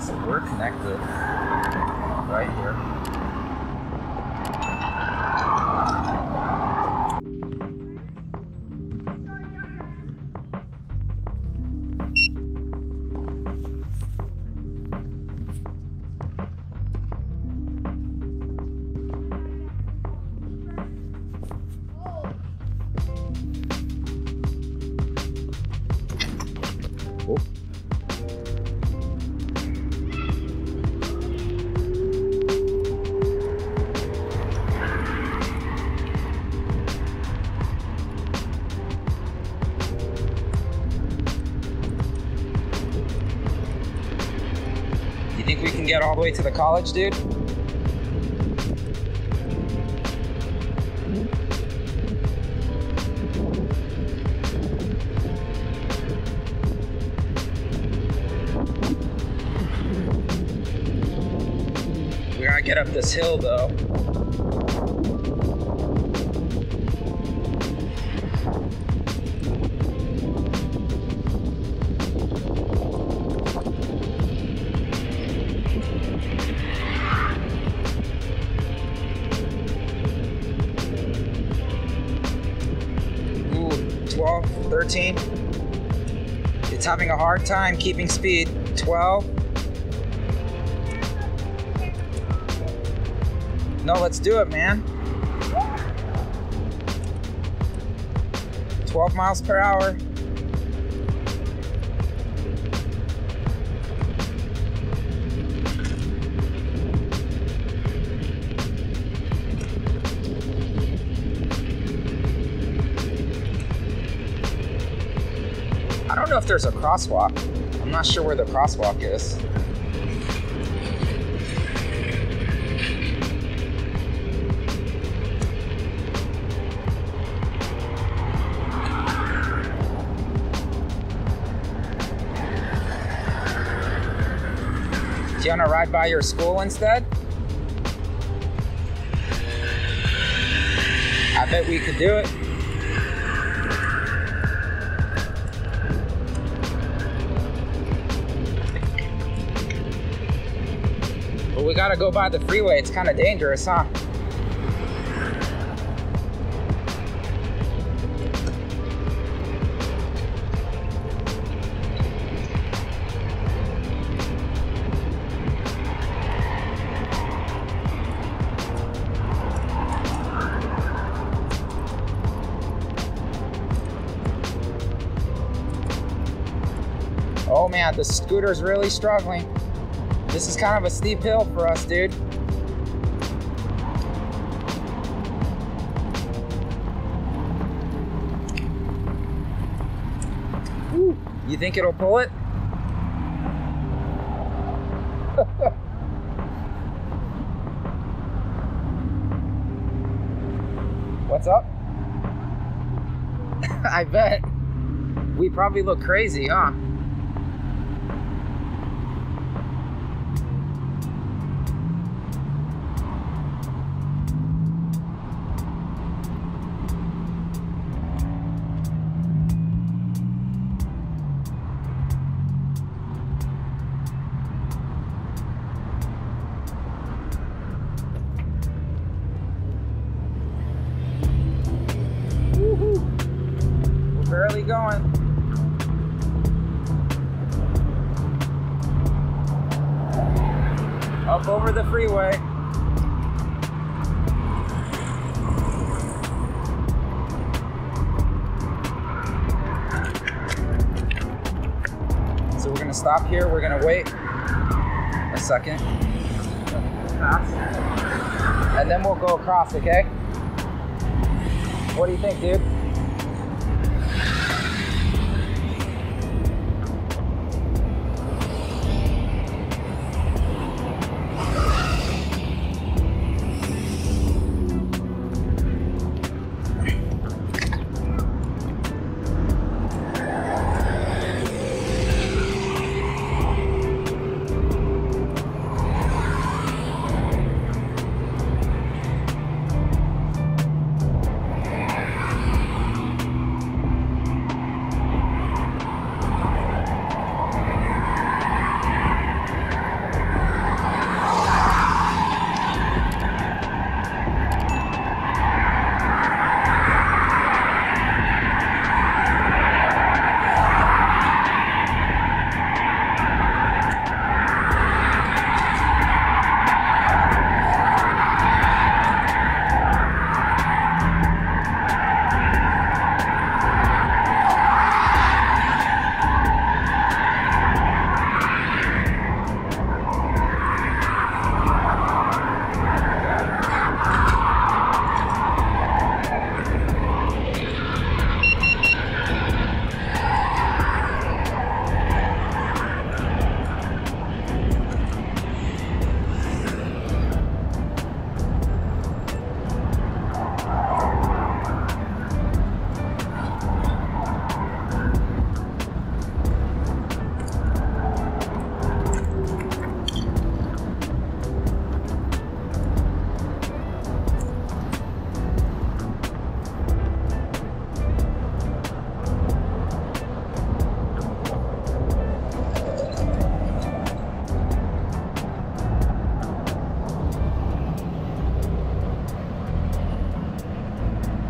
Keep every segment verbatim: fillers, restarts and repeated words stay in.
So we're connected right here. Think we can get all the way to the college, dude? We gotta get up this hill though. twelve, thirteen. It's having a hard time keeping speed. twelve. No, let's do it, man. twelve miles per hour. I don't know if there's a crosswalk. I'm not sure where the crosswalk is. Do you want to ride by your school instead? I bet we could do it. We gotta go by the freeway. It's kind of dangerous, huh? Oh man, the scooter's really struggling. This is kind of a steep hill for us, dude. Ooh, you think it'll pull it? What's up? I bet. We probably look crazy, huh? Barely going. Up over the freeway. So we're gonna stop here, we're gonna wait a second. And then we'll go across, okay? What do you think, dude?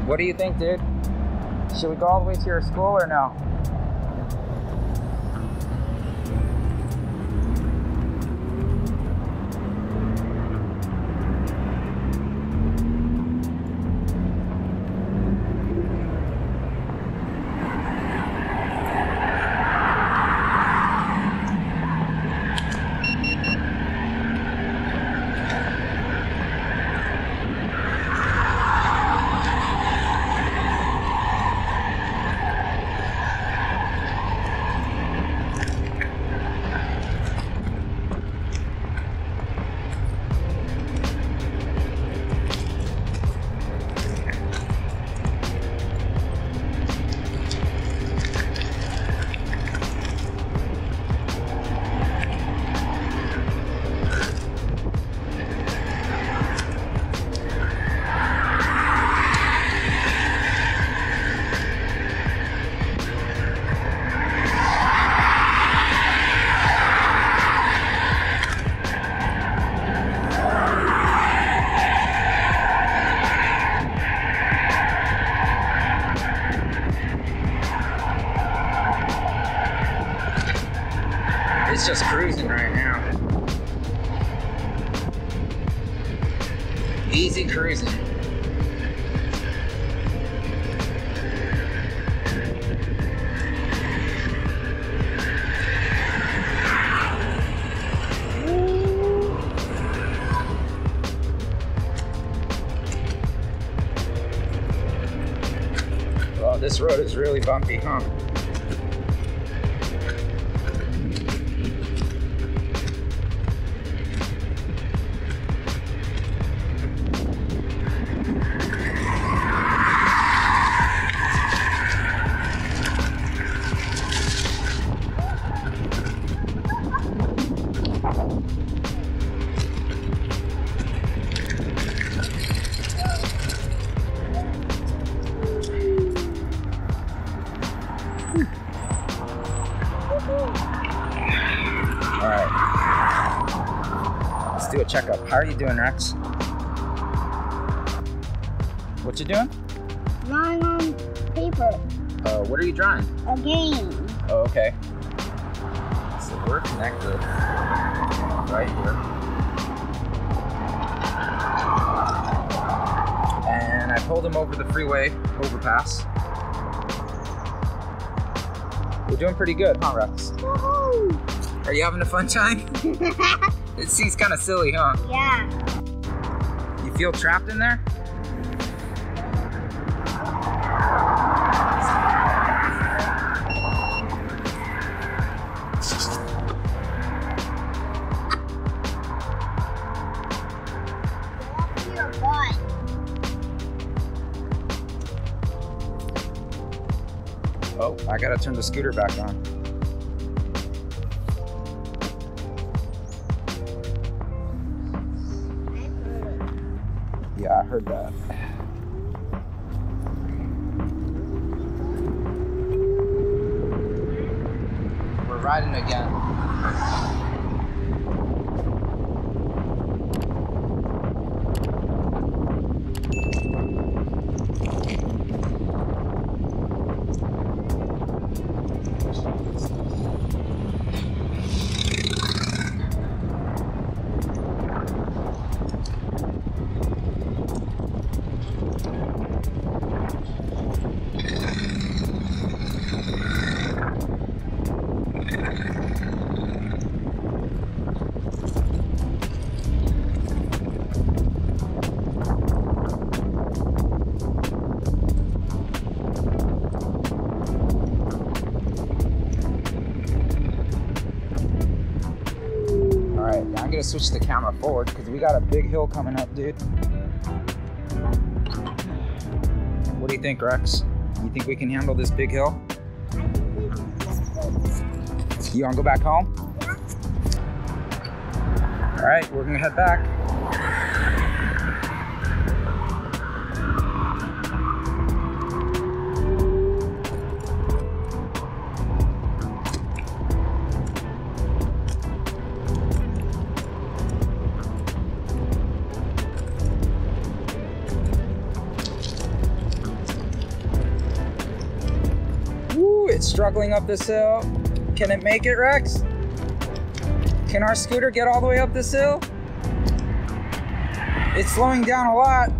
What do you think, dude? Should we go all the way to your school or no? It's just cruising right now. Easy cruising. Well, this road is really bumpy, huh? Let's do a checkup. How are you doing, Rex? What you doing? Drawing on paper. Uh, what are you drawing? A game. Oh, okay. So we're connected right here. And I pulled him over the freeway overpass. We're doing pretty good, huh, Rex? Woohoo! Are you having a fun time? It seems kind of silly, huh? Yeah. You feel trapped in there? Oh, I gotta turn the scooter back on. Yeah, I heard that. We're riding again. I'm gonna switch the camera forward because we got a big hill coming up, dude. What do you think, Rex? You think we can handle this big hill? You wanna go back home? Yeah. All right, we're gonna head back. struggling up this hill. Can it make it, Rex? Can our scooter get all the way up this hill? It's slowing down a lot.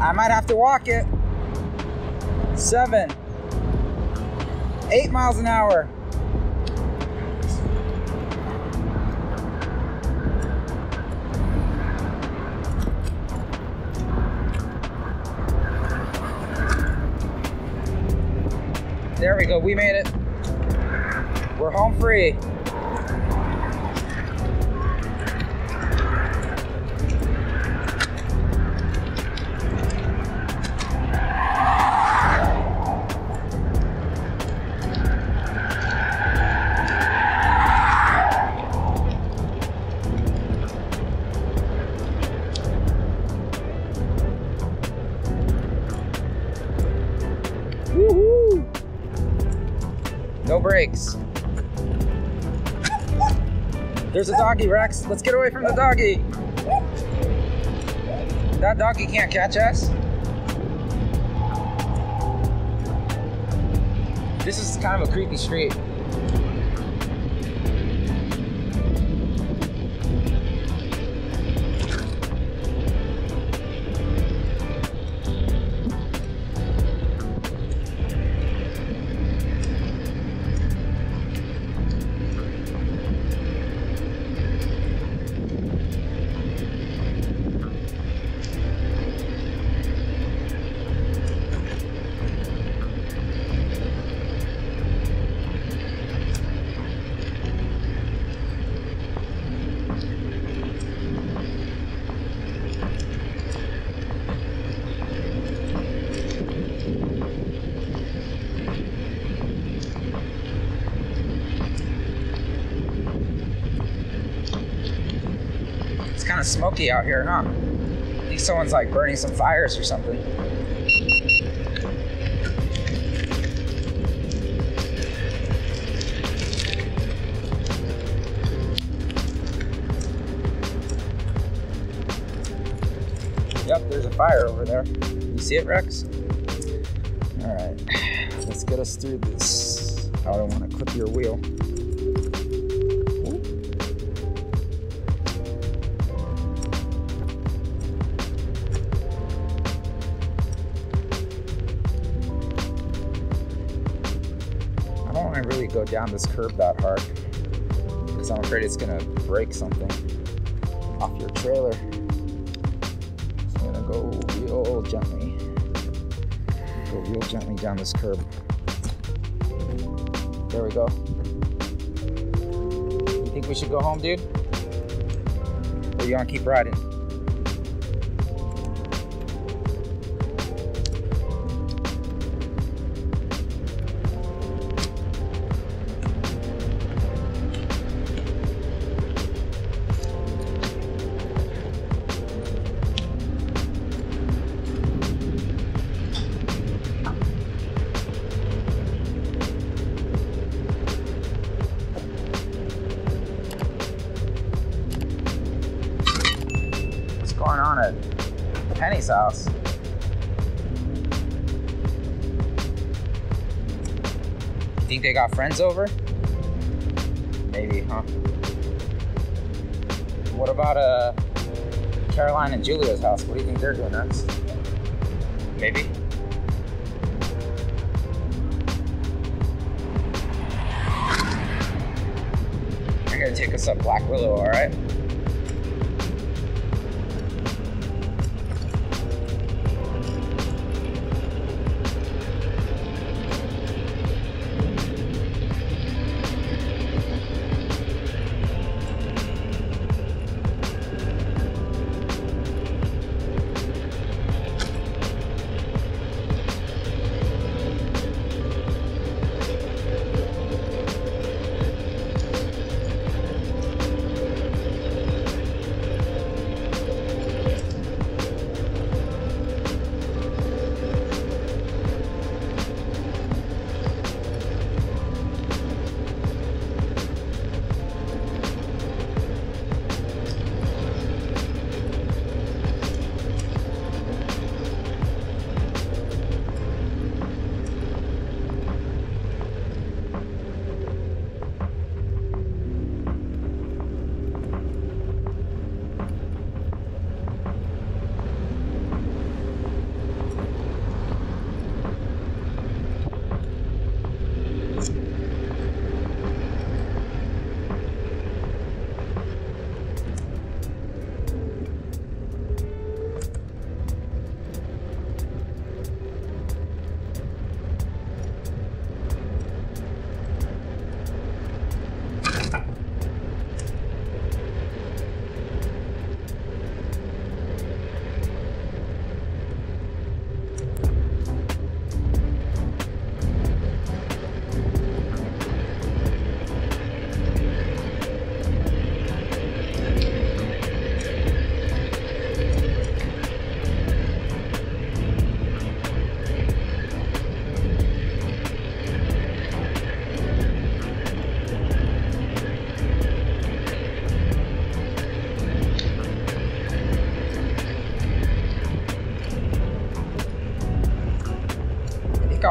I might have to walk it. Seven, eight miles an hour. There we go, we made it. We're home free. No brakes. There's a doggy, Rex. Let's get away from the doggy. That doggy can't catch us. This is kind of a creepy street. Kind of smoky out here, huh? I think someone's like burning some fires or something. Yep, there's a fire over there. You see it, Rex? All right, let's get us through this. I don't want to clip your wheel. Really go down this curb that hard because I'm afraid it's gonna break something off your trailer. So I'm gonna go real gently, go real gently down this curb. There we go. You think we should go home, dude? Or you wanna keep riding? Penny's house. You think they got friends over? Maybe, huh? What about uh, Caroline and Julia's house? What do you think they're doing next? Maybe. They're gonna take us up Black Willow, all right?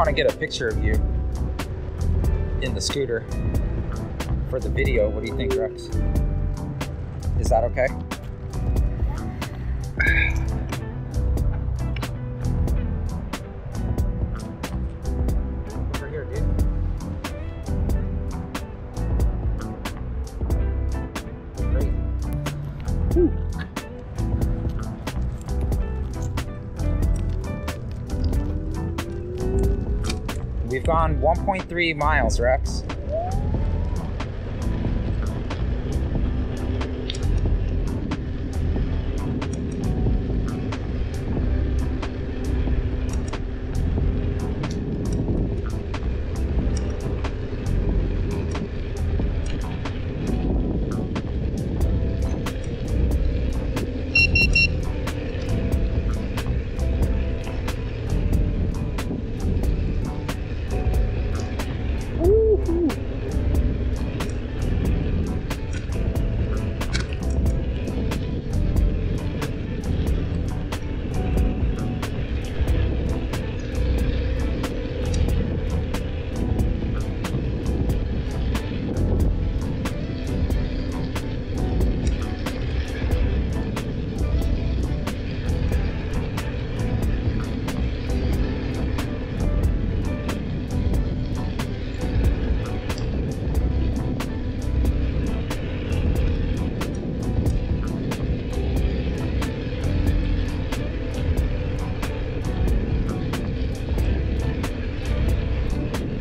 want to get a picture of you in the scooter for the video. What do you think, Rex? Is that okay? Over here, dude. Crazy. Whew. We've gone one point three miles, Rex.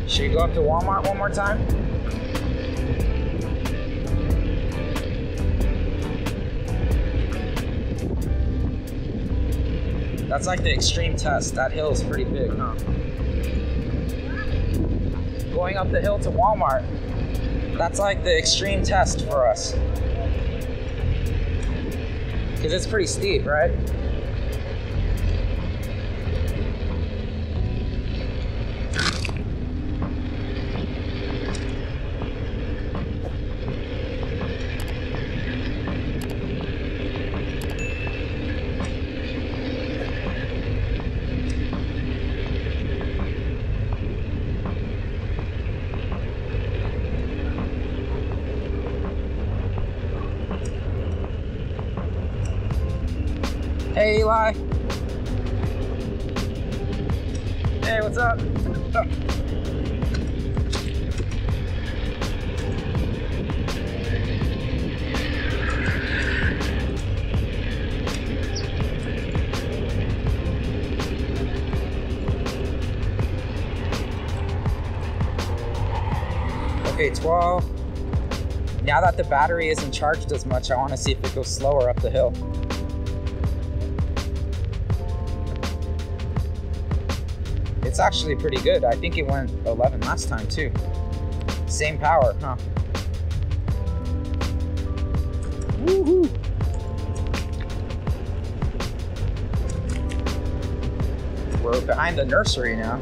Should we go up to Walmart one more time? That's like the extreme test. That hill is pretty big, huh? Going up the hill to Walmart, that's like the extreme test for us. Because it's pretty steep, right? Hey, Eli. Hey, what's up? Oh. Okay, twelve. Now that the battery isn't charged as much, I want to see if it goes slower up the hill. It's actually pretty good. I think it went eleven last time too. Same power, huh? Woohoo! We're behind the nursery now.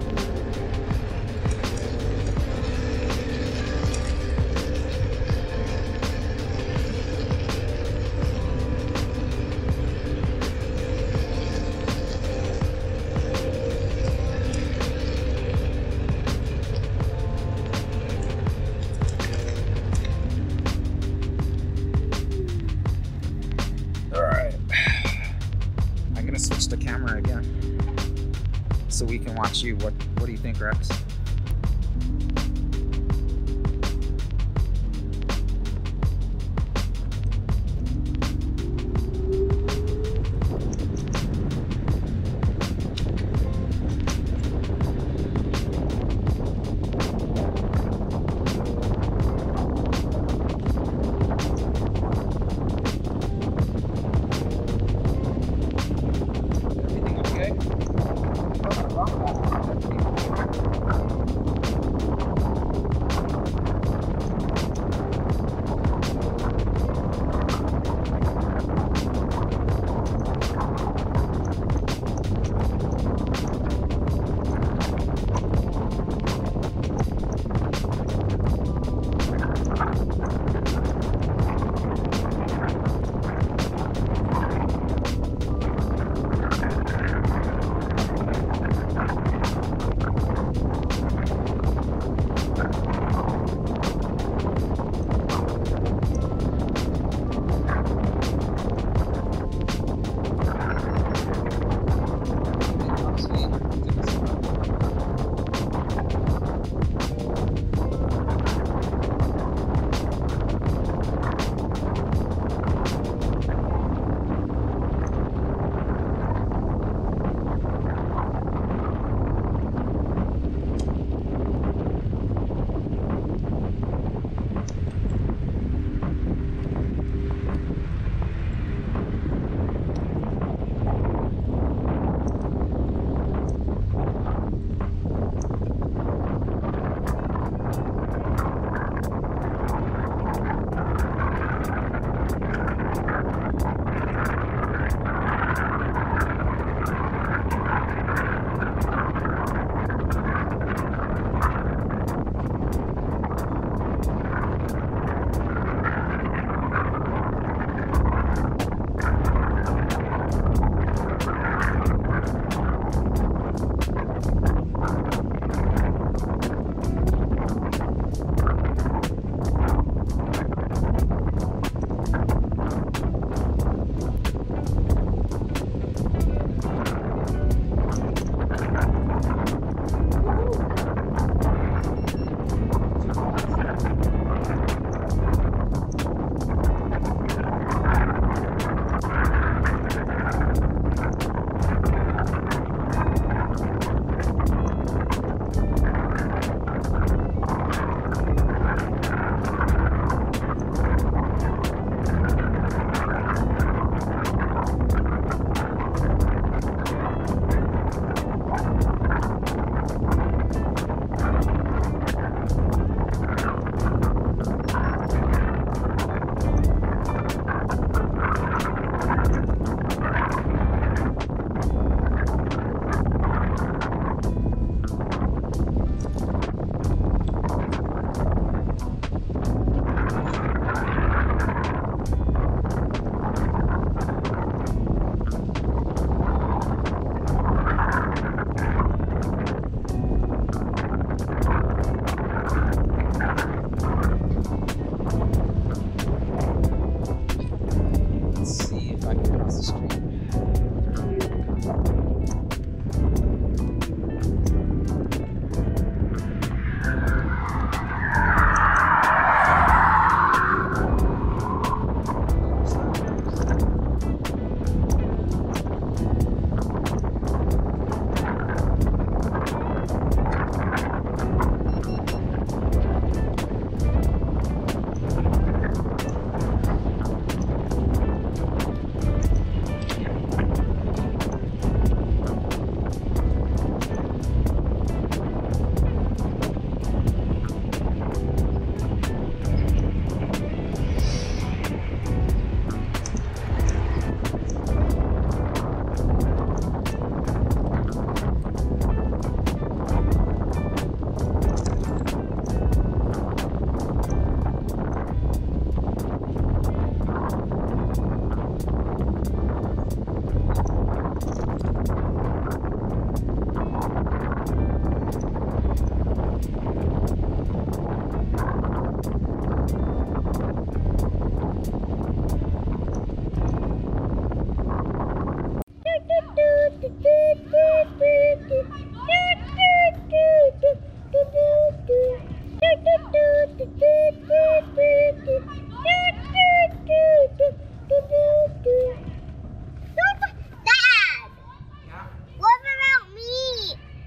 Switch the camera again so we can watch you. What what do you think, Rex?